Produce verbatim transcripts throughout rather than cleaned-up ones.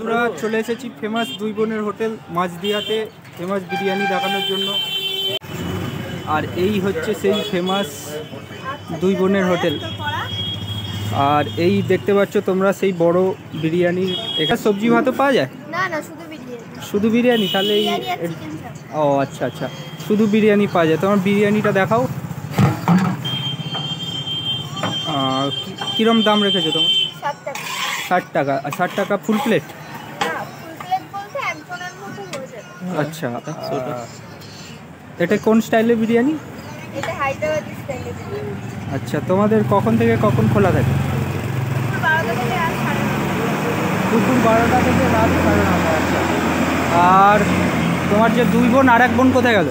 আমরা চলে এসেছি ফেমাস দুই বোনের হোটেল মাঝদিয়াতে ফেমাস বিরিয়ানি দেখানোর জন্য। আর এই হচ্ছে সেই ফেমাস দুই বোনের হোটেল। আর এই দেখতে পাচ্ছ তোমরা সেই বড় বিরিয়ানি। এখানে সবজি ভাতও পাওয়া যায়? না না, শুধু বিরিয়ানি। শুধু বিরিয়ানি? তাহলে ও আচ্ছা আচ্ছা, শুধু বিরিয়ানি পাওয়া যায়। তোমার বিরিয়ানিটা দেখাও, কিরম দাম রেখেছো তোমার? ষাট টাকা। আর ষাট টাকা ফুল প্লেট? আচ্ছা, এটা কোন স্টাইলের বিরিয়ানি? এটা হায়দ্রাবাদি স্টাইলের বিরিয়ানি। আচ্ছা, তোমাদের কখন থেকে কখন খোলা থাকে? দুপুর বারোটা থেকে রাত সাড়ে নটা। আচ্ছা, আর তোমার যে দুই বোন আর এক বোন কোথায় গেল?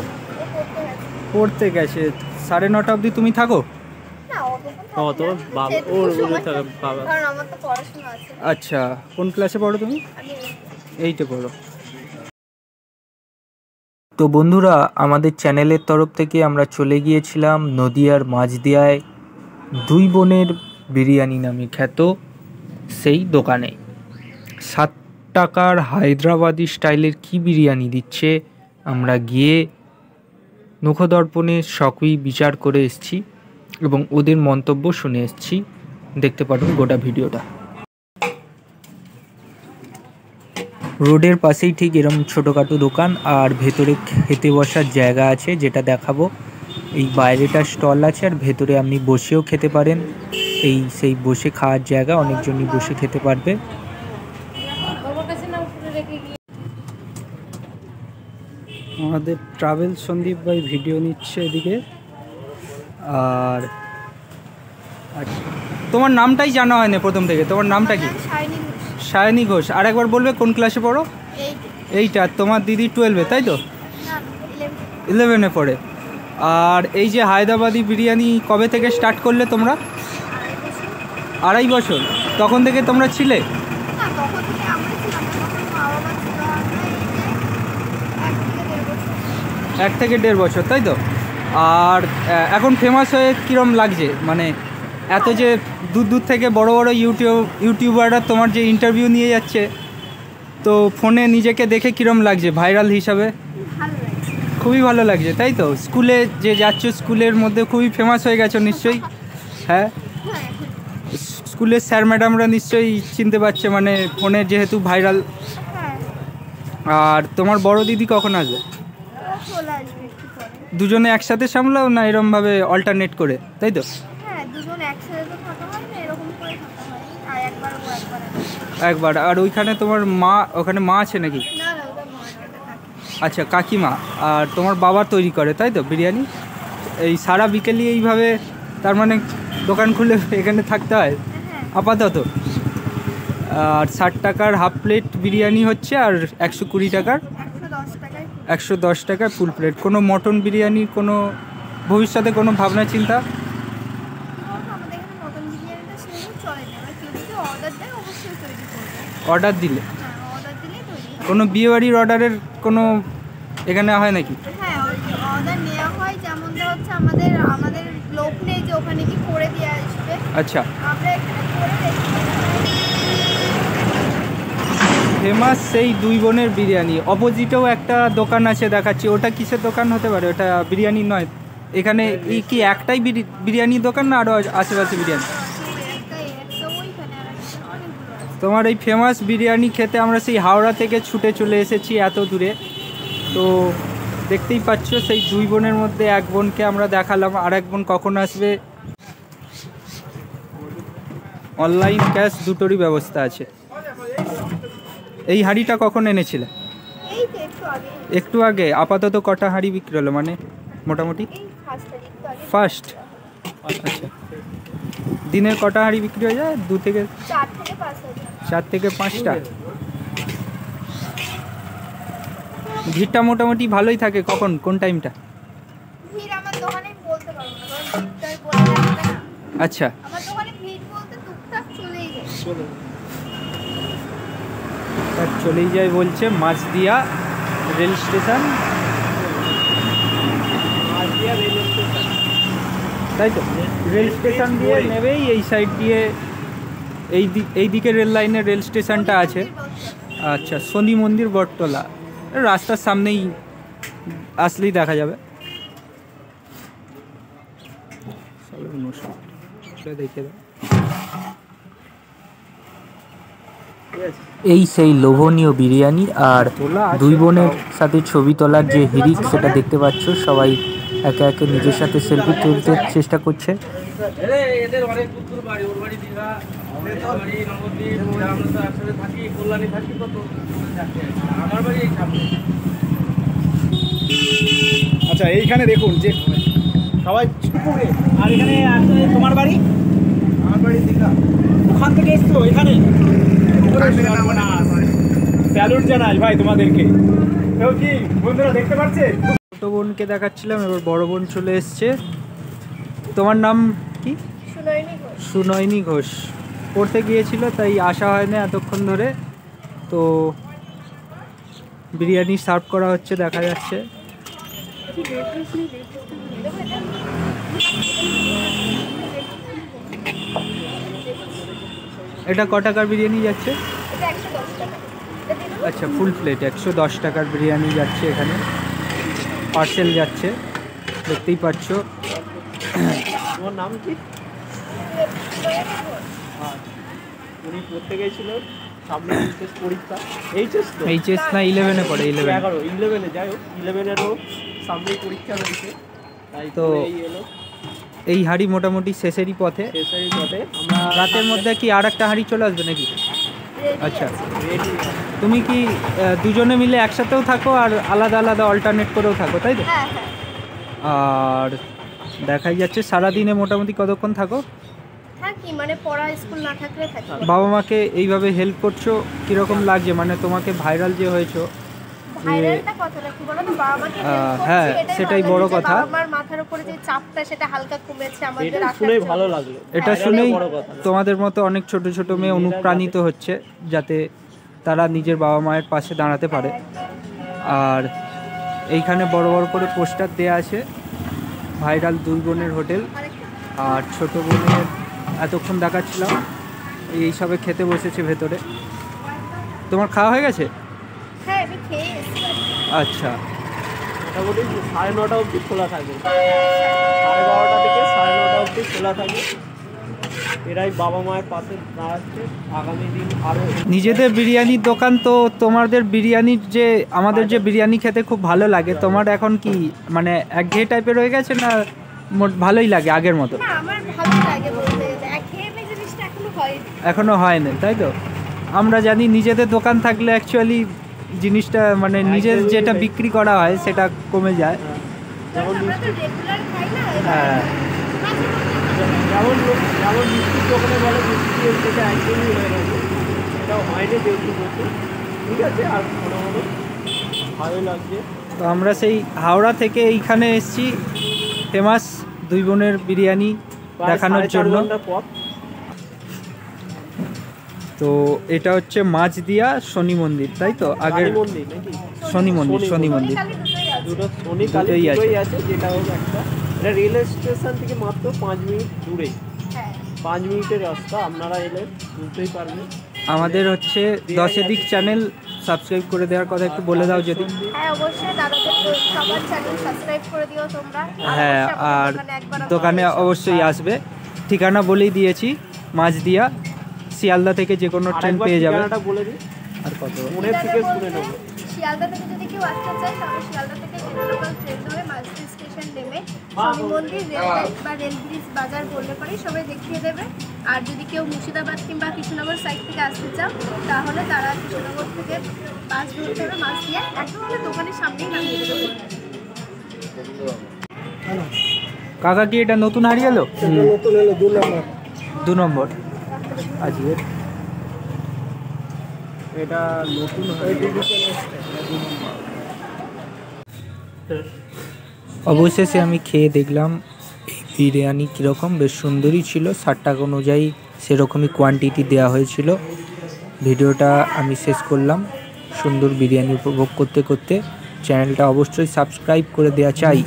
পড়তে গেছে। সাড়ে নটা অবধি তুমি থাকো? আচ্ছা, কোন ক্লাসে পড়ো তুমি? এইটা পড়ো। তো বন্ধুরা, আমাদের চ্যানেলের তরফ থেকে আমরা চলে গিয়েছিলাম নদিয়ার মাঝদিয়ায় দুই বোনের বিরিয়ানি নামে খ্যাত সেই দোকানে। সাত টাকার হায়দ্রাবাদি স্টাইলের কি বিরিয়ানি দিচ্ছে আমরা গিয়ে নখদর্পণে সকই বিচার করে এসেছি এবং ওদের মন্তব্য শুনে এসেছি। দেখতে পাবেন গোটা ভিডিওটা। রোডের পাশেই ঠিক এরকম ছোটোখাটো দোকান, আর ভেতরে খেতে বসার জায়গা আছে যেটা দেখাবো। এই বাইরেটা স্টল আছে, আর ভেতরে আপনি বসেও খেতে পারেন। এই সেই বসে খাওয়ার জায়গা, অনেকজনই বসে খেতে পারবে। আমাদের ট্রাভেল সন্দীপ ভাই ভিডিও নিচ্ছে এদিকে। আর তোমার নামটাই জানা হয় না প্রথম থেকে, তোমার নামটা কি? সায়নী ঘোষ। আর একবার বলবে কোন ক্লাসে পড়ো? এইটা। তোমার দিদি টুয়েলভে, তাই তো? ইলেভেনে পড়ে। আর এই যে হায়দ্রাবাদি বিরিয়ানি কবে থেকে স্টার্ট করলে তোমরা? আড়াই বছর। তখন থেকে তোমরা ছিলে? এক থেকে দেড় বছর, তাই তো? আর এখন ফেমাস হয়ে কীরকম লাগছে? মানে এত যে দূর দূর থেকে বড় বড় ইউটিউব ইউটিউবাররা তোমার যে ইন্টারভিউ নিয়ে যাচ্ছে, তো ফোনে নিজেকে দেখে কীরকম লাগছে ভাইরাল হিসাবে? খুবই ভালো লাগছে, তাই তো? স্কুলে যে যাচ্ছ, স্কুলের মধ্যে খুবই ফেমাস হয়ে গেছো নিশ্চয়ই। হ্যাঁ, স্কুলের স্যার ম্যাডামরা নিশ্চয়ই চিনতে পারছে, মানে ফোনে যেহেতু ভাইরাল। আর তোমার বড় দিদি কখন আসবে? দুজনে একসাথে সামলাও না এরকমভাবে অল্টারনেট করে, তাই তো? একবার। আর ওইখানে তোমার মা, ওখানে মা আছে নাকি? আচ্ছা, কাকিমা। আর তোমার বাবা তৈরি করে, তাই তো, বিরিয়ানি? এই সারা বিকেলই এইভাবে, তার মানে দোকান খুলে এখানে থাকতে হয় আপাতত। আর ষাট টাকার হাফ প্লেট বিরিয়ানি হচ্ছে, আর একশো কুড়ি টাকার একশো দশ টাকায় ফুল প্লেট। কোনো মটন বিরিয়ানি কোনো ভবিষ্যতে কোনো ভাবনা চিন্তা? অর্ডার দিলে কোনো বিয়েবাড়ির অর্ডারের কোনো এখানে হয় নাকি? আচ্ছা, ফেমাস সেই দুই বোনের বিরিয়ানি। অপোজিটেও একটা দোকান আছে দেখাচ্ছি, ওটা কিসের দোকান হতে পারে? ওটা বিরিয়ানি নয়। এখানে কি একটাই বিরিয়ানি দোকান না আরও আশেপাশে বিরিয়ানি? তোমার এই ফেমাস বিরিয়ানি খেতে আমরা সেই হাওড়া থেকে ছুটে চলে এসেছি এত দূরে। তো দেখতেই পাচ্ছ সেই দুই বোনের মধ্যে এক বোনকে আমরা দেখালাম, আর এক বোন কখন আসবে? অনলাইন ক্যাশ দুটোরই ব্যবস্থা আছে। এই হাঁড়িটা কখন এনেছিলে? একটু আগে। আপাতত কটা হাঁড়ি বিক্রি হলো, মানে মোটামুটি ফার্স্ট? আচ্ছা, দিনের কটা হাঁড়ি বিক্রি হয়ে যায়? দু থেকে চার থেকে পাঁচটা। ভিড়টা মোটামুটি ভালোই থাকে। কখন, কোন টাইমটা? আচ্ছা, চলেই যায় বলছে। মাঝদিয়া রেল স্টেশন, তাই তো? রেল স্টেশন দিয়ে নেবেই, এই সাইড দিয়ে, এই দিকে রেল লাইনে রেল স্টেশনটা আছে। अच्छा शनि मंदिर बड़तला रास्तार सामने ही आसले देखा जाए देखे এই সেই লোভনীয় বিরিয়ানি আর দুই বোনের সাথে ছবি তোলার যে হিরিক সেটা দেখতে পাচ্ছ। সবাই একে একে নিজের সাথে সেলফি তুলতে চেষ্টা করছে। আচ্ছা এইখানে দেখুন যে সবাই আর এখানে তোমার বাড়ি আমার বাড়ি দীঘা ওখান থেকে এসছো এখানে স্যালুট জানাই ভাই তোমাদেরকে। তো কি বন্ধুরা দেখতে পাচ্ছে ছোট বোনকে দেখাচ্ছিলাম, এবার বড় বোন চলে এসছে। তোমার নাম কি? সুনয়নী ঘোষ। সুনয়নী ঘোষ পড়তে গিয়েছিল তাই আসা হয় না এতক্ষণ ধরে। তো বিরিয়ানি সার্ভ করা হচ্ছে দেখা যাচ্ছে। এটা কত টাকার বিরিয়ানি যাচ্ছে? এটা একশো দশ টাকা। আচ্ছা ফুল প্লেট একশো দশ টাকার বিরিয়ানি যাচ্ছে। এখানে পার্সেল যাচ্ছে দেখতেই পাচ্ছ। তোমার নাম কি? উনি পড়তে গিয়েছিল সামনে এইচএস পরীক্ষা। এইচএস তো এইচএস না এগারো এ পড়ে। এগারো এগারো এ যাও এগারো এরও সামনে পরীক্ষা রয়েছে তাই তো এই হলো। এই হাঁড়ি মোটামুটি শেষেরই পথে। শেষেরই পথে আমরা রাতের মধ্যে কি আর একটা হাঁড়ি চলে আসবে নাকি? আচ্ছা তুমি কি দুজনে মিলে একসাথেও থাকো আর আলাদা আলাদা অল্টারনেট করেও থাকো তাই তো? আর দেখাই যাচ্ছে সারাদিনে মোটামুটি কতক্ষণ থাকো? থাকি মানে পড়া স্কুল না থাকলে থাকি। বাবা মাকে এইভাবে হেল্প করছো কীরকম লাগছে? মানে তোমাকে ভাইরাল যে হয়েছো হ্যাঁ সেটাই বড় কথা। এটা শুনেই তোমাদের মতো অনেক ছোট ছোট মেয়ে অনুপ্রাণিত হচ্ছে যাতে তারা নিজের বাবা মায়ের পাশে দাঁড়াতে পারে। আর এইখানে বড় বড় করে পোস্টার দেয়া আছে ভাইরাল দুই বোনের হোটেল। আর ছোট বোনের এতক্ষণ দেখাচ্ছিলাম এইসবে খেতে বসেছে ভেতরে। তোমার খাওয়া হয়ে গেছে? আচ্ছা মোটামুটি সাড়ে নটা অবধি খোলা থাকে। সাড়ে বারোটা থেকে সাড়ে নটা অবধি খোলা থাকে। এরাই বাবা মায়ের পাশে দাঁড়াচ্ছে আগামী দিন আরও নিজেদের বিরিয়ানির দোকান। তো তোমাদের বিরিয়ানির যে আমাদের যে বিরিয়ানি খেতে খুব ভালো লাগে, তোমার এখন কি মানে একঘেয়ে টাইপের হয়ে গেছে না ভালোই লাগে আগের মতো? আমার ভালো লাগে বলতে একঘেয়েমি জিনিসটা এখনো হয়নি। এখনো হয়নি তাই তো? আমরা জানি নিজেদের দোকান থাকলে অ্যাকচুয়ালি জিনিসটা মানে নিজের যেটা বিক্রি করা হয় সেটা কমে যায়। তো আমরা সেই হাওড়া থেকে এইখানে এসেছি ফেমাস দুই বোনের বিরিয়ানি দেখানোর জন্য। তো এটা হচ্ছে মাঝদিয়া শনি মন্দির তাই তো? আগের শনি মন্দির শনি মন্দির রেল স্টেশন থেকে মাত্র পাঁচ মিনিট দূরে। পাঁচ মিনিটের রাস্তা আপনারা এলে বুঝতেই পারবেন। আমাদের হচ্ছে দশ এ দিক চ্যানেল সাবস্ক্রাইব করে দেওয়ার কথা একটু বলে দাও যদি। হ্যাঁ আর দোকানে অবশ্যই আসবে। ঠিকানা বলেই দিয়েছি মাঝদিয়া, শিয়ালদা থেকে যে কোনো ট্রেন পেয়ে যাবে। আর যদি কেউ মুর্শিদাবাদ কিংবা কৃষ্ণনগর সাইড থেকে আসতে চাও তাহলে তারা কৃষ্ণনগর থেকে বাস ধরতে হবে মাছ দিয়ে একদম দোকানের সামনেই নামিয়ে দেবে। কাকা কি এটা নতুন হারিয়ে এলো? নতুন এলো দু নম্বর। দু নম্বর আজকে এটা নতুন অবশেষে আমি খেয়ে দেখলাম বিরিয়ানি কীরকম। বেশ সুন্দরই ছিল, ষাট টাকা অনুযায়ী সেরকমই কোয়ান্টিটি দেওয়া হয়েছিল। ভিডিওটা আমি শেষ করলাম সুন্দর বিরিয়ানি উপভোগ করতে করতে। চ্যানেলটা অবশ্যই সাবস্ক্রাইব করে দেওয়া চাই।